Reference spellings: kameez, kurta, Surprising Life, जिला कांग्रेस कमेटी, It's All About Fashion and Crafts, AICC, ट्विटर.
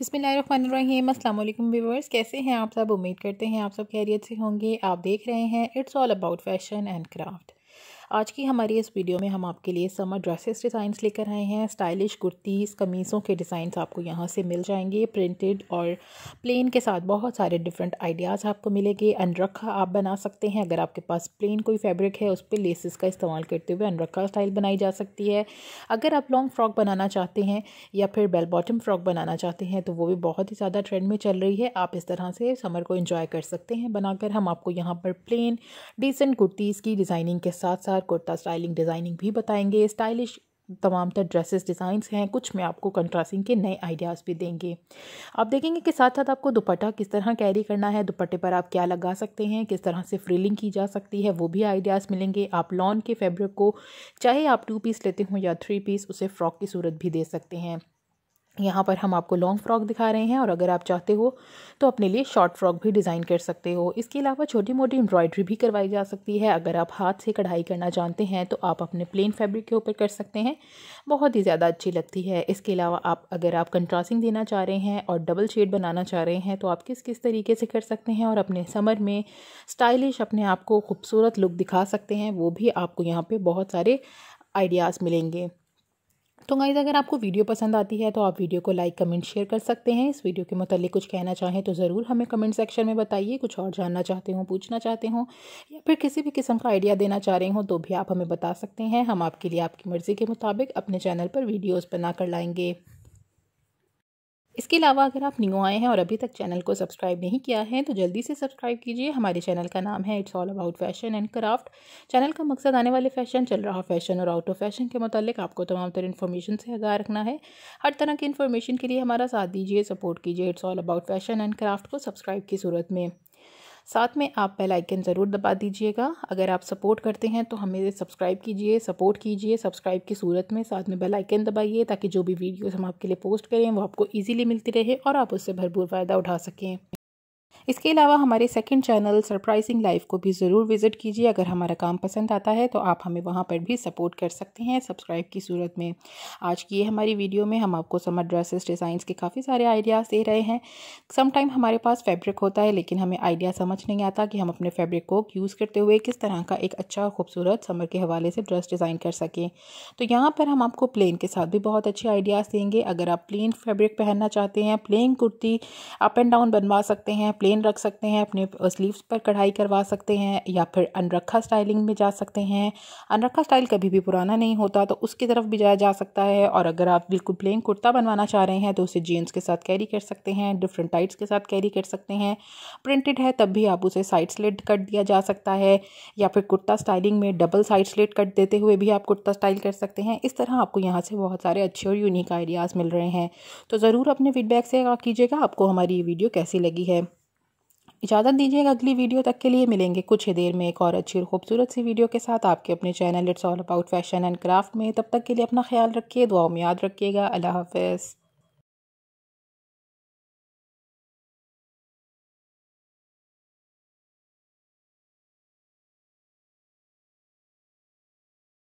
बिस्मिल्लाहिर्रहमानिर्रहीम अस्सलाम वालेकुम व्यूअर्स, कैसे हैं आप सब। उम्मीद करते हैं आप सब खैरियत से होंगे। आप देख रहे हैं it's all about fashion and craft. आज की हमारी इस वीडियो में हम आपके लिए समर ड्रेसेस डिज़ाइंस लेकर आए हैं। स्टाइलिश कुर्तीज़ कमीज़ों के डिज़ाइंस आपको यहाँ से मिल जाएंगे। प्रिंटेड और प्लेन के साथ बहुत सारे डिफरेंट आइडियाज़ आपको मिलेंगे। अनरखा आप बना सकते हैं। अगर आपके पास प्लेन कोई फैब्रिक है उस पर लेसेस का इस्तेमाल करते हुए अनरखा स्टाइल बनाई जा सकती है। अगर आप लॉन्ग फ्रॉक बनाना चाहते हैं या फिर बेल बॉटम फ्रॉक बनाना चाहते हैं तो वो भी बहुत ही ज़्यादा ट्रेंड में चल रही है। आप इस तरह से समर को इन्जॉय कर सकते हैं बनाकर। हम आपको यहाँ पर प्लेन डिसेंट कुर्तीज़ की डिज़ाइनिंग के साथ कुर्ता स्टाइलिंग डिज़ाइनिंग भी बताएंगे। स्टाइलिश तमाम तर ड्रेसेस डिज़ाइंस हैं। कुछ में आपको कंट्रास्टिंग के नए आइडियाज़ भी देंगे। आप देखेंगे कि साथ साथ आपको दुपट्टा किस तरह कैरी करना है, दुपट्टे पर आप क्या लगा सकते हैं, किस तरह से फ्रिलिंग की जा सकती है, वो भी आइडियाज़ मिलेंगे। आप लॉन के फैब्रिक को चाहे आप 2 पीस लेते हों या 3 पीस, उसे फ्रॉक की सूरत भी दे सकते हैं। यहाँ पर हम आपको लॉन्ग फ्रॉक दिखा रहे हैं और अगर आप चाहते हो तो अपने लिए शॉर्ट फ्रॉक भी डिज़ाइन कर सकते हो। इसके अलावा छोटी मोटी एम्ब्रॉयडरी भी करवाई जा सकती है। अगर आप हाथ से कढ़ाई करना जानते हैं तो आप अपने प्लेन फैब्रिक के ऊपर कर सकते हैं, बहुत ही ज़्यादा अच्छी लगती है। इसके अलावा अगर आप कंट्रास्टिंग देना चाह रहे हैं और डबल शेड बनाना चाह रहे हैं तो आप किस तरीके से कर सकते हैं और अपने समर में स्टाइलिश अपने आप को खूबसूरत लुक दिखा सकते हैं, वो भी आपको यहाँ पर बहुत सारे आइडियाज़ मिलेंगे। तो गाइस, अगर आपको वीडियो पसंद आती है तो आप वीडियो को लाइक कमेंट शेयर कर सकते हैं। इस वीडियो के मतलब कुछ कहना चाहें तो ज़रूर हमें कमेंट सेक्शन में बताइए। कुछ और जानना चाहते हों, पूछना चाहते हों या फिर किसी भी किस्म का आइडिया देना चाह रहे हों तो भी आप हमें बता सकते हैं। हम आपके लिए आपकी मर्ज़ी के मुताबिक अपने चैनल पर वीडियोज़ बना कर लाएँगे। इसके अलावा अगर आप न्यू आए हैं और अभी तक चैनल को सब्सक्राइब नहीं किया है तो जल्दी से सब्सक्राइब कीजिए। हमारे चैनल का नाम है it's all about fashion and craft. Channel का मकसद आने वाले फ़ैशन, चल रहा फ़ैशन और आउट ऑफ फैशन के मतलब आपको तमाम तरह इन्फॉर्मेशन से आगाह रखना है। हर तरह की इन्फॉर्मेशन के लिए हमारा साथ दीजिए, सपोर्ट कीजिए it's all about fashion and craft को सब्सक्राइब की सूरत में। साथ में आप बेल आइकन ज़रूर दबा दीजिएगा। अगर आप सपोर्ट करते हैं तो हमें सब्सक्राइब कीजिए, सपोर्ट कीजिए सब्सक्राइब की सूरत में। साथ में बेल आइकन दबाइए ताकि जो भी वीडियोस हम आपके लिए पोस्ट करें वो आपको इजीली मिलती रहे और आप उससे भरपूर फ़ायदा उठा सकें। इसके अलावा हमारे सेकंड चैनल सरप्राइजिंग लाइफ को भी ज़रूर विज़िट कीजिए। अगर हमारा काम पसंद आता है तो आप हमें वहाँ पर भी सपोर्ट कर सकते हैं सब्सक्राइब की सूरत में। आज की ये हमारी वीडियो में हम आपको समर ड्रेसेस डिज़ाइंस के काफ़ी सारे आइडियाज़ दे रहे हैं। समटाइम हमारे पास फैब्रिक होता है लेकिन हमें आइडिया समझ नहीं आता कि हम अपने फैब्रिक को यूज़ करते हुए किस तरह का एक अच्छा खूबसूरत समर के हवाले से ड्रेस डिज़ाइन कर सकें। तो यहाँ पर हम आपको प्लेन के साथ भी बहुत अच्छे आइडियाज़ देंगे। अगर आप प्लेन फैब्रिक पहनना चाहते हैं, plain kurti up and down बनवा सकते हैं, प्लेन रख सकते हैं, अपने स्लीव्स पर कढ़ाई करवा सकते हैं या फिर अनरखा स्टाइलिंग में जा सकते हैं। अनरखा स्टाइल कभी भी पुराना नहीं होता तो उसकी तरफ भी जाया जा सकता है। और अगर आप बिल्कुल प्लेन कुर्ता बनवाना चाह रहे हैं तो उसे जीन्स के साथ कैरी कर सकते हैं, डिफरेंट टाइप्स के साथ कैरी कर सकते हैं। प्रिंटेड है तब भी आप उसे साइड स्लिट कट दिया जा सकता है या फिर कुर्ता स्टाइलिंग में डबल साइड स्लिट कट देते हुए भी आप कुर्ता स्टाइल कर सकते हैं। इस तरह आपको यहाँ से बहुत सारे अच्छे और यूनिक आइडियाज़ मिल रहे हैं। तो ज़रूर अपने फीडबैक से आगाह कीजिएगा आपको हमारी ये वीडियो कैसी लगी है। इजाज़त दीजिएगा, अगली वीडियो तक के लिए मिलेंगे कुछ ही देर में एक और अच्छी और खूबसूरत सी वीडियो के साथ आपके अपने channel it's all about fashion and craft में। तब तक के लिए अपना ख्याल रखिए, दुआओं में याद रखिएगा। अल्लाह हाफ़िज़।